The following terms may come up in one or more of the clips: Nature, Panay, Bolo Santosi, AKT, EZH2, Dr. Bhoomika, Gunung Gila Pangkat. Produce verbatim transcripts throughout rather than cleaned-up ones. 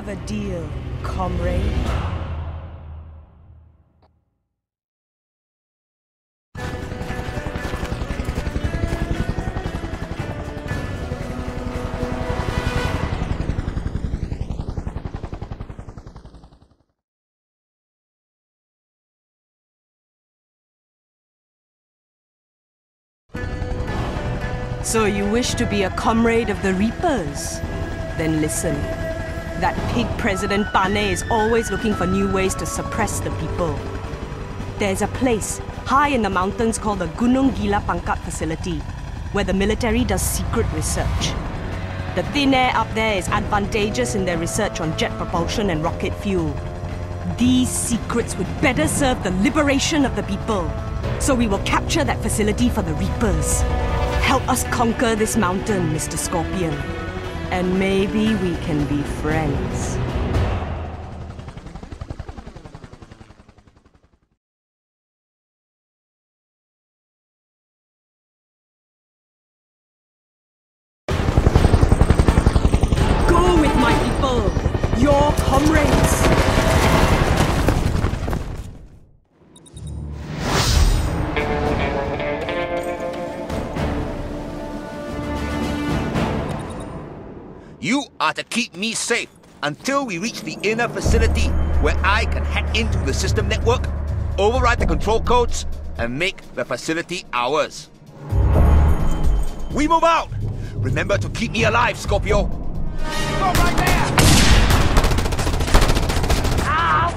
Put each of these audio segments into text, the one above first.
have a deal, comrade. So you wish to be a comrade of the Reapers? Then listen. That pig President Panay is always looking for new ways to suppress the people. There's a place high in the mountains called the Gunung Gila Pangkat facility, where the military does secret research. The thin air up there is advantageous in their research on jet propulsion and rocket fuel. These secrets would better serve the liberation of the people. So we will capture that facility for the Reapers. Help us conquer this mountain, Mister Scorpion. And maybe we can be friends. Go with my people, your comrades! You are to keep me safe until we reach the inner facility where I can hack into the system network, override the control codes, and make the facility ours. We move out! Remember to keep me alive, Scorpio! Go right there! Ow!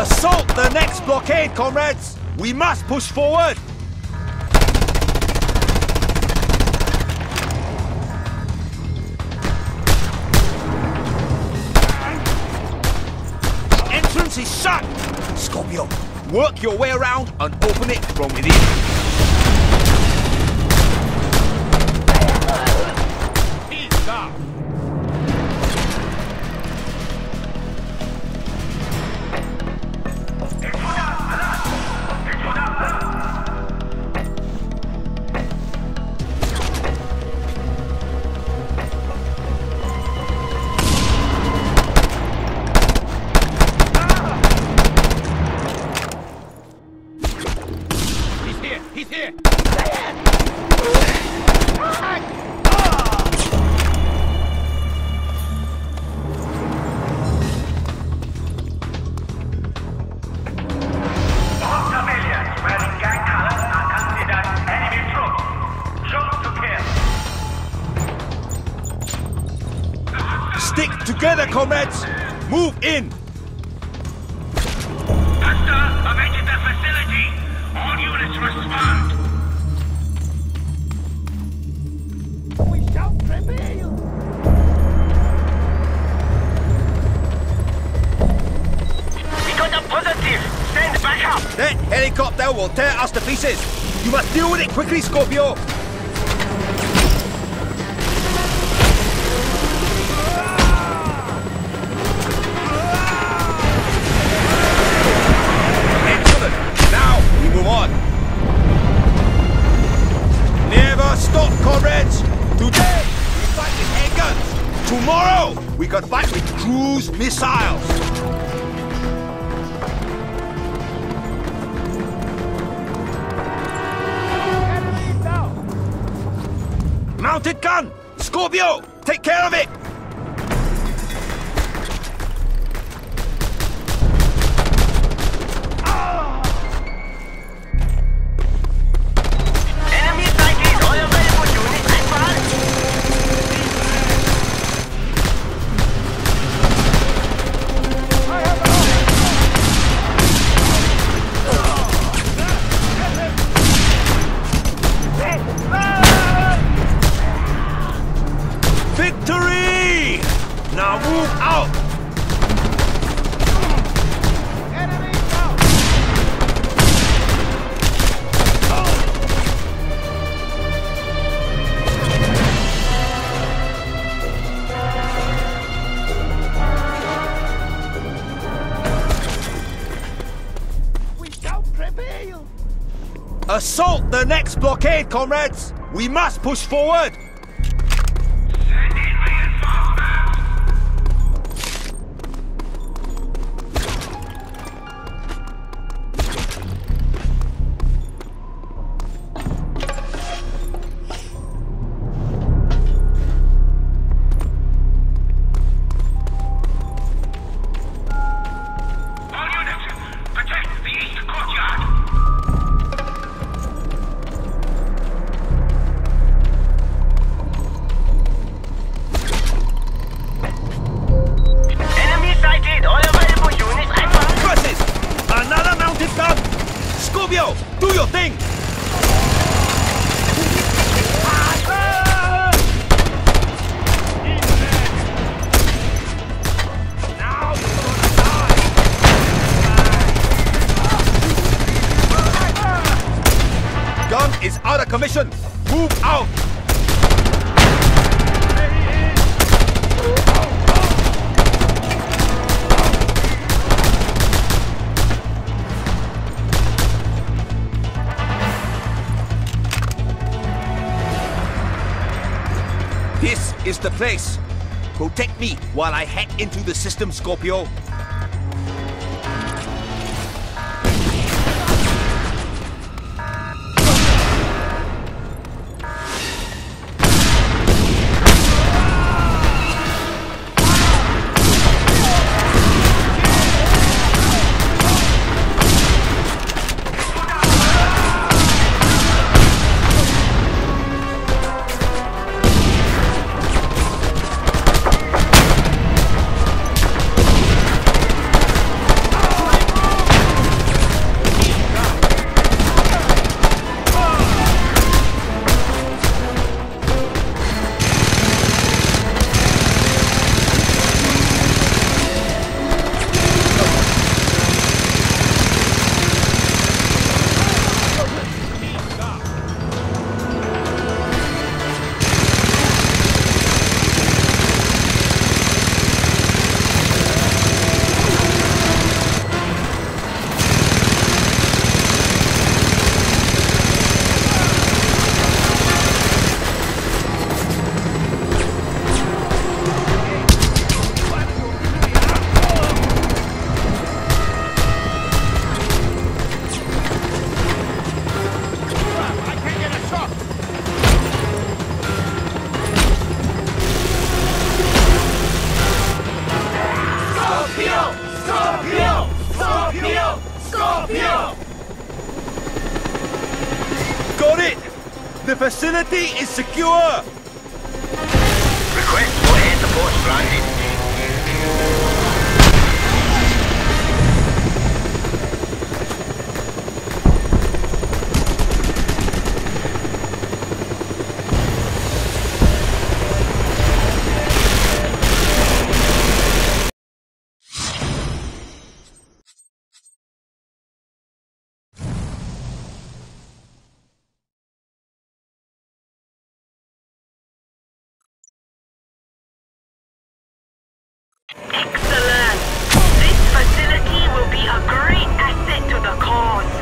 Assault the next blockade, comrades! We must push forward! The entrance is shut! Scorpio, work your way around and open it from within. He's here! Stick together, comrades! Move in! That helicopter will tear us to pieces! You must deal with it quickly, Scorpio! Excellent! Now we move on! Never stop, comrades! Today we fight with handguns! Tomorrow we can fight with cruise missiles! Mounted gun! Scorpio! Take care of it! fail. Assault the next blockade, comrades! We must push forward! Commission, move out! This is the place. Protect me while I hack into the system, Scorpio. The facility is secure! Request for air support granted. Excellent! This facility will be a great asset to the cause.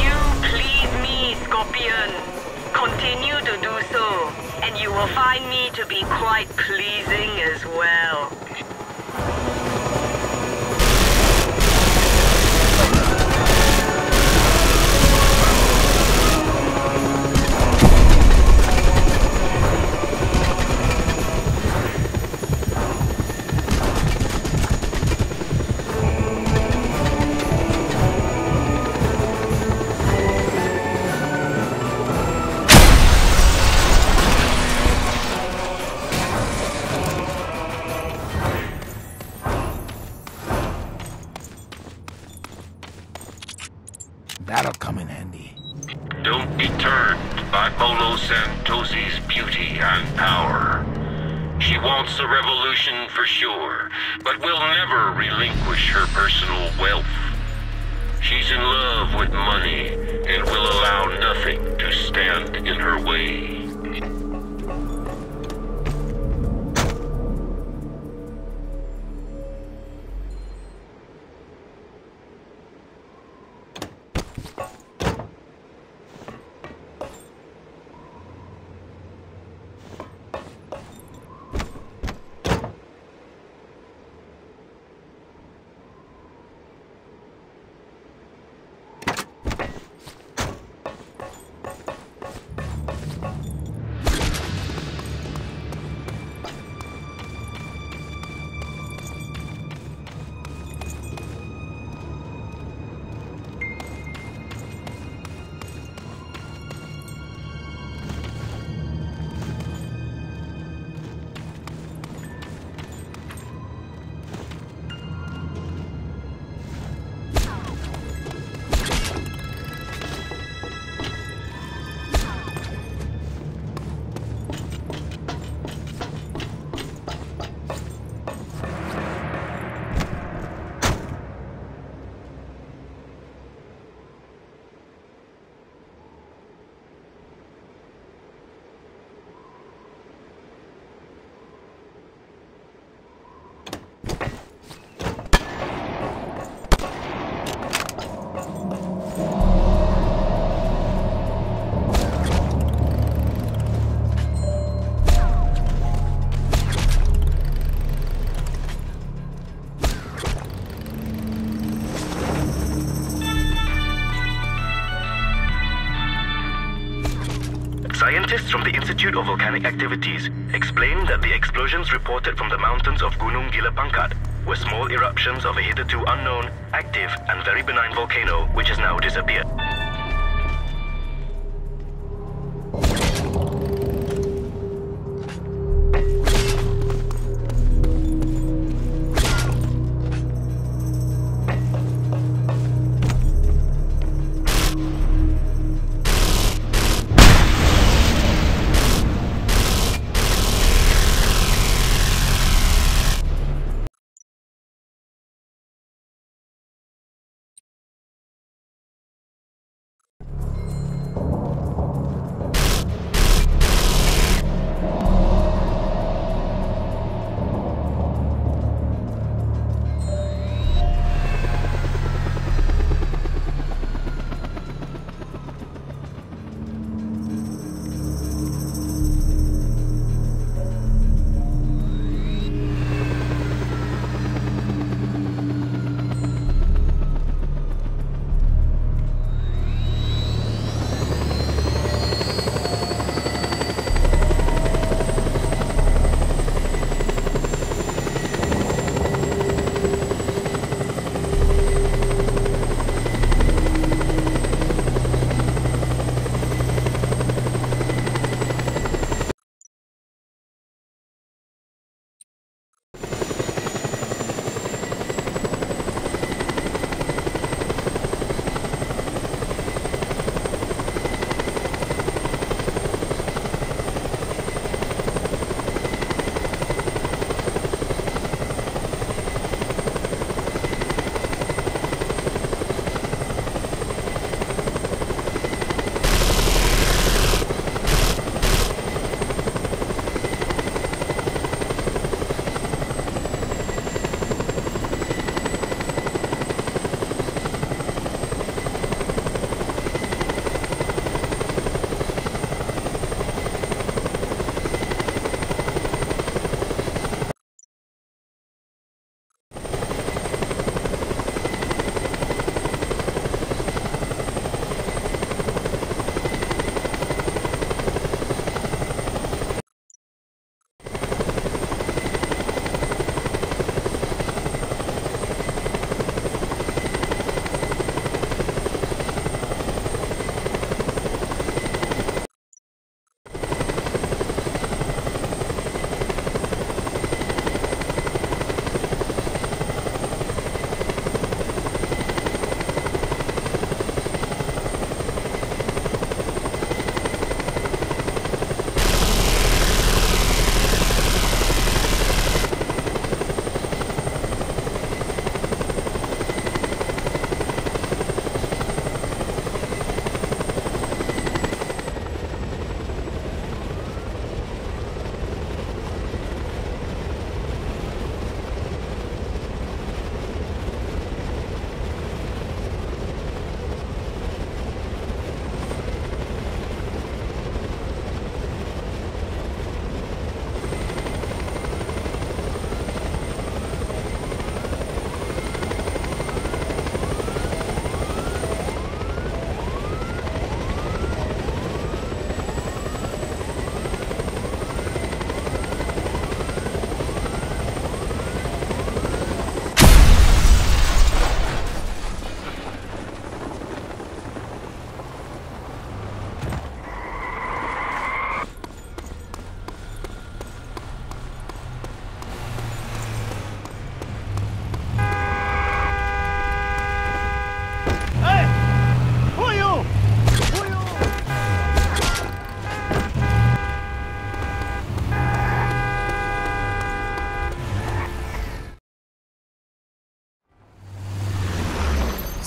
You please me, Scorpion. Continue to do so, and you will find me to be quite pleasing as well. That'll come in handy. Don't be turned by Bolo Santosi's beauty and power. She wants a revolution for sure, but will never relinquish her personal wealth. She's in love with money and will allow nothing to stand in her way. Oh. Scientists from the Institute of Volcanic Activities explained that the explosions reported from the mountains of Gunung Gila Pangkat were small eruptions of a hitherto unknown, active and very benign volcano which has now disappeared.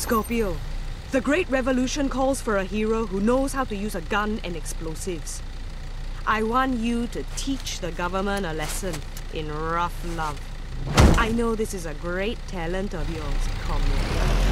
Scorpio, the Great Revolution calls for a hero who knows how to use a gun and explosives. I want you to teach the government a lesson in rough love. I know this is a great talent of yours, comrade.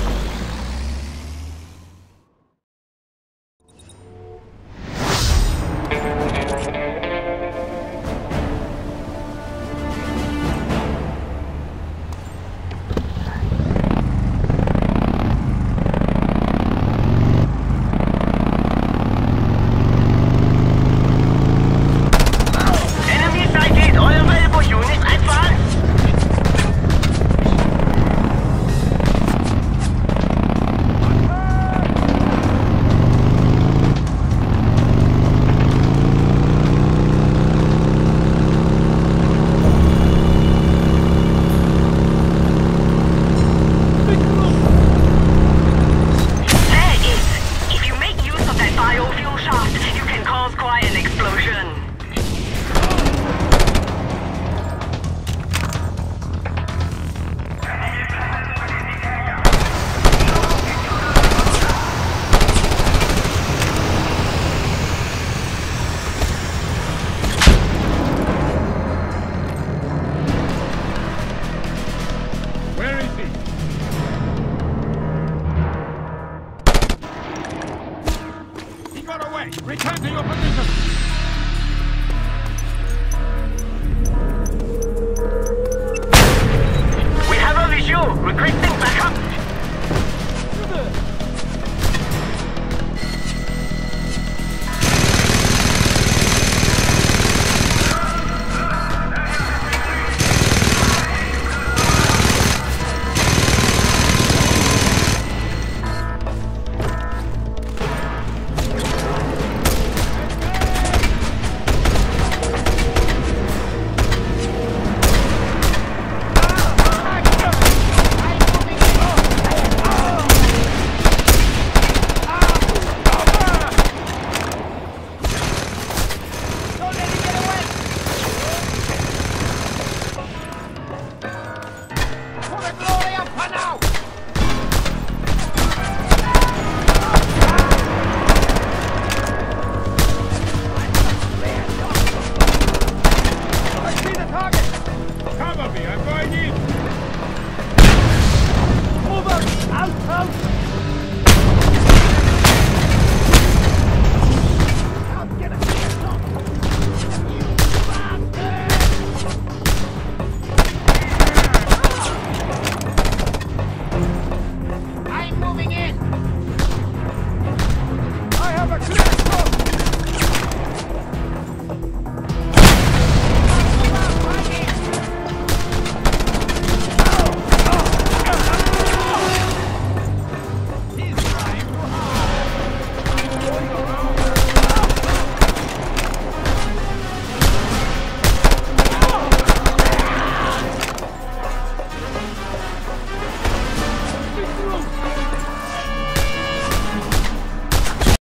die! Return to your position! Requesting backup!